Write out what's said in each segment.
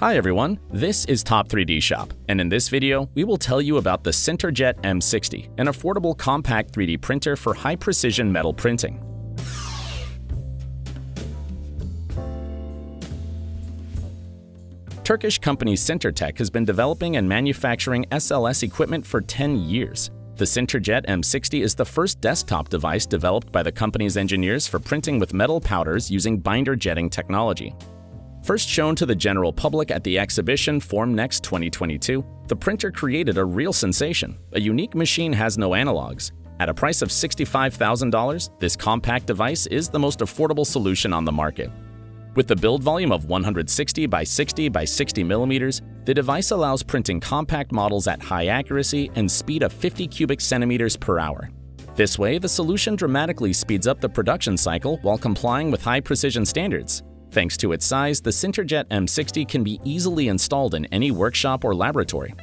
Hi everyone, this is Top 3D Shop, and in this video, we will tell you about the Sinterjet M60, an affordable compact 3D printer for high-precision metal printing. Turkish company Sintertek has been developing and manufacturing SLS equipment for 10 years. The Sinterjet M60 is the first desktop device developed by the company's engineers for printing with metal powders using binder jetting technology. First shown to the general public at the exhibition Formnext 2022, the printer created a real sensation. A unique machine has no analogs. At a price of $65,000, this compact device is the most affordable solution on the market. With the build volume of 160 by 60 by 60 millimeters, the device allows printing compact models at high accuracy and speed of 50 cubic centimeters per hour. This way, the solution dramatically speeds up the production cycle while complying with high-precision standards. Thanks to its size, the Sinterjet M60 can be easily installed in any workshop or laboratory.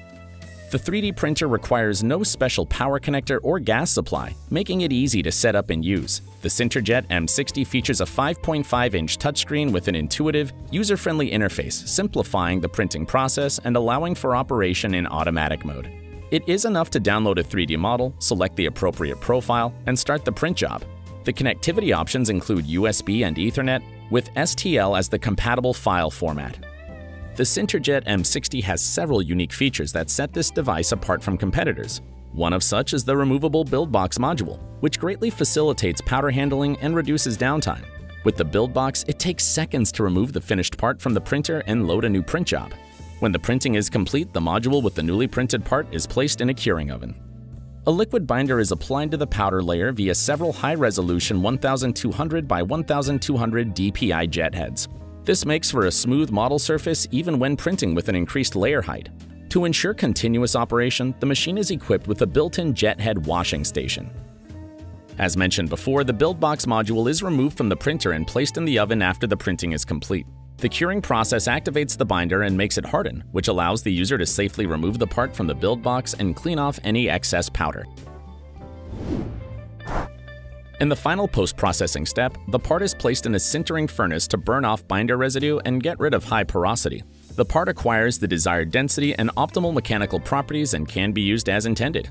The 3D printer requires no special power connector or gas supply, making it easy to set up and use. The Sinterjet M60 features a 5.5-inch touchscreen with an intuitive, user-friendly interface, simplifying the printing process and allowing for operation in automatic mode. It is enough to download a 3D model, select the appropriate profile, and start the print job. The connectivity options include USB and Ethernet, with STL as the compatible file format. The Sinterjet M60 has several unique features that set this device apart from competitors. One of such is the removable BuildBox module, which greatly facilitates powder handling and reduces downtime. With the BuildBox, it takes seconds to remove the finished part from the printer and load a new print job. When the printing is complete, the module with the newly printed part is placed in a curing oven. A liquid binder is applied to the powder layer via several high-resolution 1200 by 1200 DPI jet heads. This makes for a smooth model surface even when printing with an increased layer height. To ensure continuous operation, the machine is equipped with a built-in jet head washing station. As mentioned before, the BuildBox module is removed from the printer and placed in the oven after the printing is complete. The curing process activates the binder and makes it harden, which allows the user to safely remove the part from the BuildBox and clean off any excess powder. In the final post-processing step, the part is placed in a sintering furnace to burn off binder residue and get rid of high porosity. The part acquires the desired density and optimal mechanical properties and can be used as intended.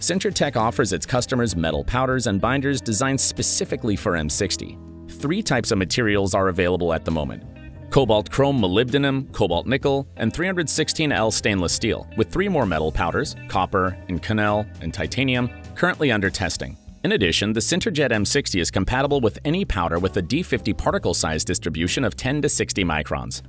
Sintertek offers its customers metal powders and binders designed specifically for M60. Three types of materials are available at the moment: cobalt chrome molybdenum, cobalt nickel, and 316L stainless steel, with three more metal powders, copper and cannel and titanium, currently under testing. In addition, the Sinterjet M60 is compatible with any powder with a D50 particle size distribution of 10 to 60 microns.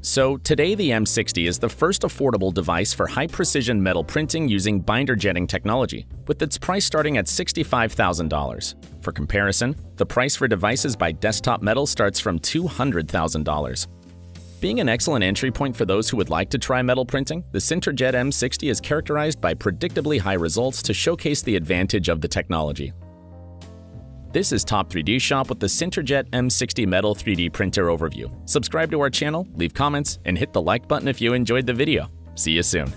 So today the M60 is the first affordable device for high-precision metal printing using binder jetting technology, with its price starting at $65,000. For comparison, the price for devices by Desktop Metal starts from $200,000. Being an excellent entry point for those who would like to try metal printing, the Sinterjet M60 is characterized by predictably high results to showcase the advantage of the technology. This is Top 3D Shop with the Sinterjet M60 Metal 3D Printer Overview. Subscribe to our channel, leave comments, and hit the like button if you enjoyed the video. See you soon.